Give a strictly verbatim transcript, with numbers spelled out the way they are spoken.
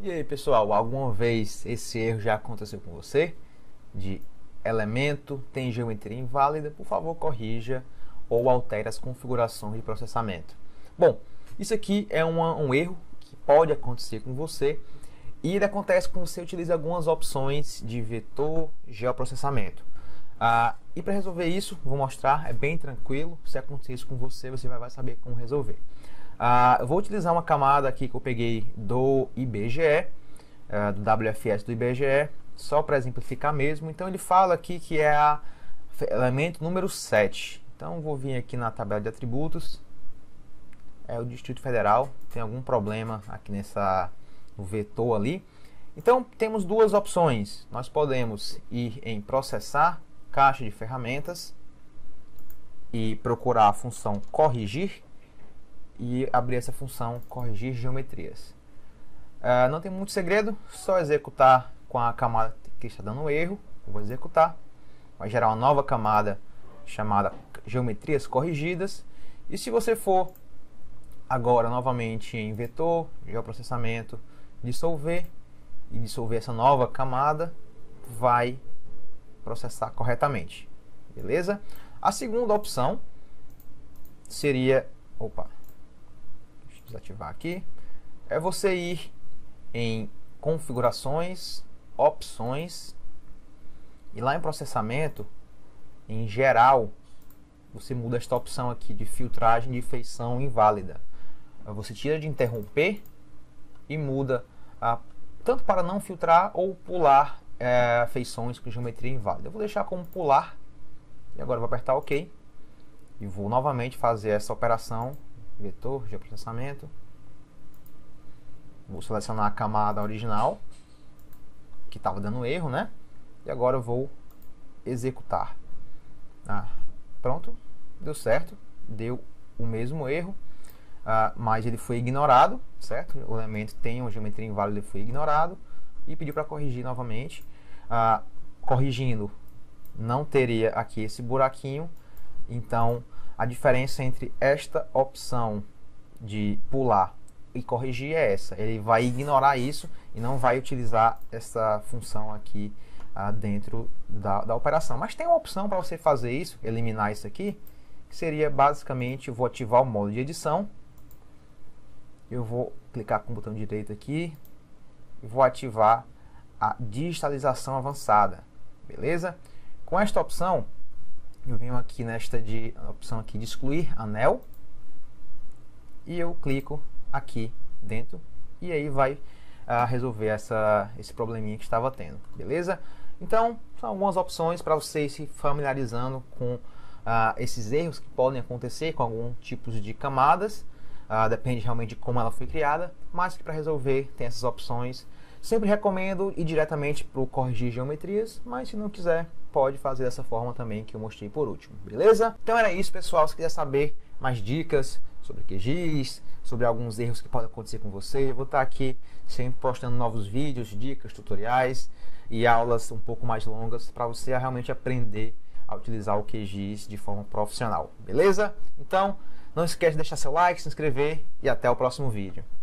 E aí, pessoal, alguma vez esse erro já aconteceu com você? De elemento tem geometria inválida, por favor corrija ou altere as configurações de processamento. Bom, isso aqui é uma, um erro que pode acontecer com você e ele acontece quando você utiliza algumas opções de vetor geoprocessamento. Ah, e para resolver isso, vou mostrar, é bem tranquilo, se acontecer isso com você, você vai saber como resolver. Uh, eu vou utilizar uma camada aqui que eu peguei do I B G E, uh, do W F S do I B G E, só para exemplificar mesmo. Então ele fala aqui que é a elemento número sete. Então vou vir aqui na tabela de atributos, é o Distrito Federal, tem algum problema aqui nessa, no vetor ali. Então temos duas opções, nós podemos ir em processar, caixa de ferramentas, e procurar a função corrigir, e abrir essa função corrigir geometrias. Uh, não tem muito segredo, só executar com a camada que está dando erro. Eu vou executar, vai gerar uma nova camada chamada geometrias corrigidas. E se você for agora novamente em vetor, geoprocessamento, dissolver e dissolver essa nova camada, vai processar corretamente, beleza? A segunda opção seria, opa, desativar aqui, é você ir em configurações, opções, e lá em processamento, em geral, você muda esta opção aqui de filtragem de feição inválida. Você tira de interromper e muda a, tanto para não filtrar ou pular é, feições com geometria inválida. Eu vou deixar como pular e agora vou apertar OK e vou novamente fazer essa operação. Vetor, geoprocessamento, vou selecionar a camada original, que estava dando erro, né? E agora eu vou executar. Ah, pronto, deu certo, deu o mesmo erro, ah, mas ele foi ignorado, certo? O elemento tem uma geometria inválida, ele foi ignorado, e pediu para corrigir novamente. Ah, corrigindo, não teria aqui esse buraquinho, então... A diferença entre esta opção de pular e corrigir é essa. Ele vai ignorar isso e não vai utilizar essa função aqui ah, dentro da, da operação. Mas tem uma opção para você fazer isso, eliminar isso aqui, que seria basicamente, eu vou ativar o modo de edição. Eu vou clicar com o botão direito aqui e vou ativar a digitalização avançada. Beleza? Com esta opção... eu venho aqui nesta de, opção aqui de excluir anel e eu clico aqui dentro e aí vai ah, resolver essa, esse probleminha que estava tendo, beleza? Então, são algumas opções para vocês se familiarizando com ah, esses erros que podem acontecer com alguns tipos de camadas, ah, depende realmente de como ela foi criada, mas que para resolver tem essas opções. Sempre recomendo ir diretamente para o corrigir geometrias, mas se não quiser, pode fazer dessa forma também que eu mostrei por último, beleza? Então era isso, pessoal. Se quiser saber mais dicas sobre Q G Is, sobre alguns erros que podem acontecer com você, eu vou estar aqui sempre postando novos vídeos, dicas, tutoriais e aulas um pouco mais longas para você realmente aprender a utilizar o Q G Is de forma profissional, beleza? Então, não esquece de deixar seu like, se inscrever e até o próximo vídeo.